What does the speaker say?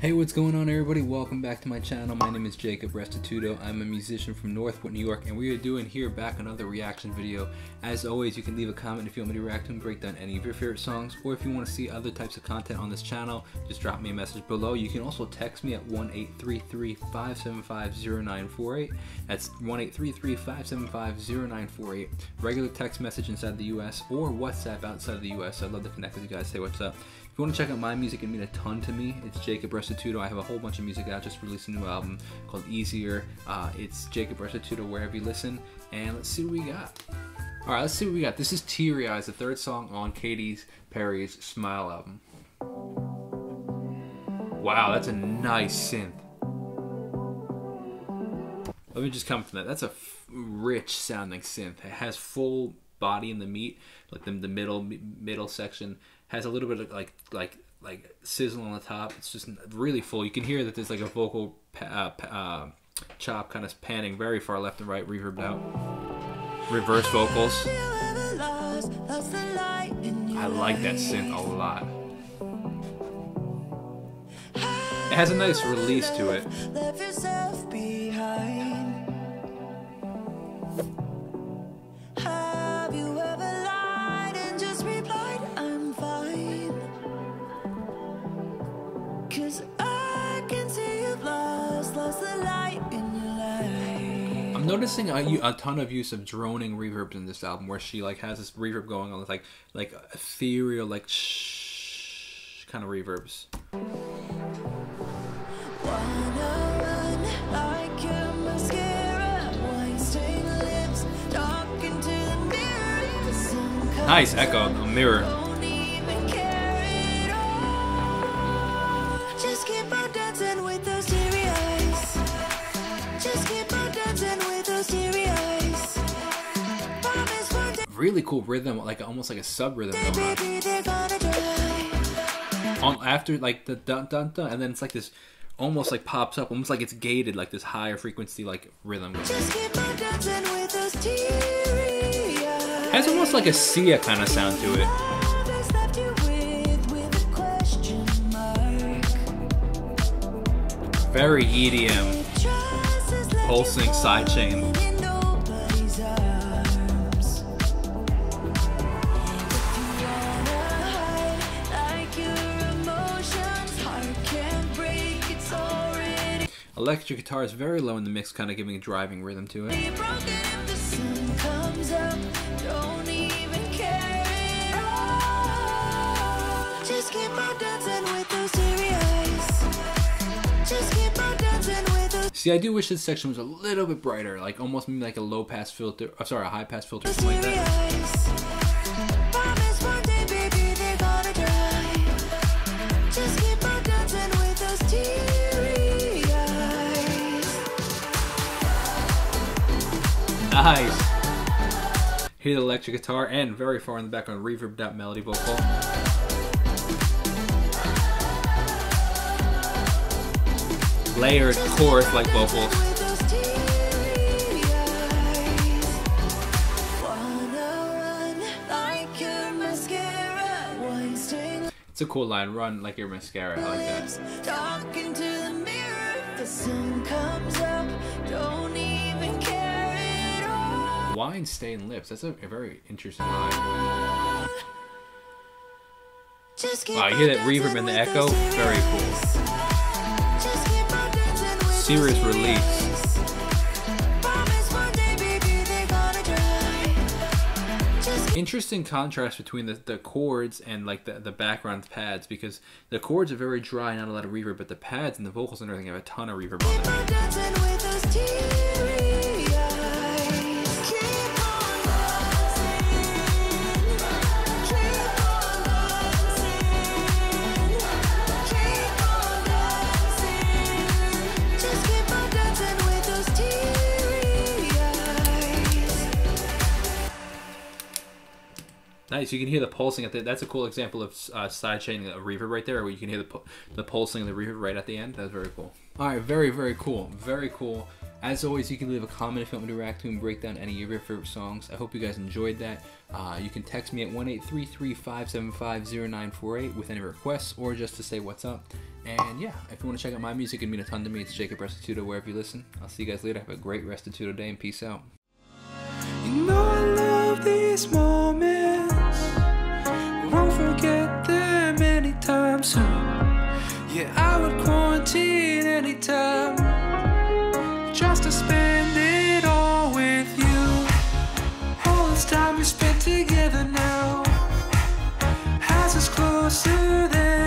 Hey, what's going on everybody? Welcome back to my channel. My name is Jacob Restituto. I'm a musician from Northport, New York, and we are doing here back another reaction video. As always, you can leave a comment if you want me to react to and break down any of your favorite songs, or if you want to see other types of content on this channel, just drop me a message below. You can also text me at 1-833-575-0948. That's 1-833-575-0948. Regular text message inside the US or WhatsApp outside of the US. I'd love to connect with you guys, say what's up. If you want to check out my music, it means a ton to me. It's Jacob Restituto. I have a whole bunch of music out. I just released a new album called Easier. It's Jacob Restituto wherever you listen. And let's see what we got. All right, let's see what we got. This is Teary Eyes, the third song on Katy Perry's Smile album. Wow, that's a nice synth. Let me just come from that. That's a rich sounding synth. It has full body in the meat, like the middle section has a little bit of like sizzle on the top. It's just really full. You can hear that there's like a vocal chop kind of panning very far left and right, reverbed out, reverse vocals. I like that synth a lot. It has a nice release to it. I'm noticing a ton of use of droning reverbs in this album, where she like has this reverb going on with like ethereal, like shh kind of reverbs. Nice echo, the mirror. Really cool rhythm, like almost like a sub rhythm going on after like the dun dun dun, and then it's like this almost like pops up, almost like it's gated, like this higher frequency like rhythm going. Has almost like a Sia kind of sound to it. Very EDM, pulsing sidechain. Electric guitar is very low in the mix, kind of giving a driving rhythm to it. Just keep on dancing with those teary eyes. Just keep on dancing with those. See, I do wish this section was a little bit brighter, like almost maybe like a low pass filter. I'm sorry, a high pass filter. Something like that. Nice. Hear the electric guitar and very far in the background reverbed out melody vocal. Layered chorus like vocals. It's a cool line, run like your mascara. I like that. Talking to the mirror, the sun comes up, don't even care. Wine stained lips. That's a very interesting line. Wow, you hear that reverb and the echo? Very cool. Serious release. Interesting contrast between the chords and like the background pads, because the chords are very dry, not a lot of reverb, but the pads and the vocals and everything have a ton of reverb on them. nice. You can hear the pulsing at the. That's a cool example of sidechaining a reverb right there, where you can hear the pulsing and the reverb right at the end. That's very cool. All right, very cool, As always, you can leave a comment if you want me to react to and break down any of your favorite songs. I hope you guys enjoyed that. You can text me at 1-833-575-0948 with any requests or just to say what's up. And yeah, if you want to check out my music, it'd mean a ton to me. It's Jacob Restituto wherever you listen. I'll see you guys later. Have a great Restituto day and peace out. You know I love these moments. Won't forget them anytime soon. Yeah, I would quarantine anytime. Just to spend it all with you. All this time we spent together now has us closer than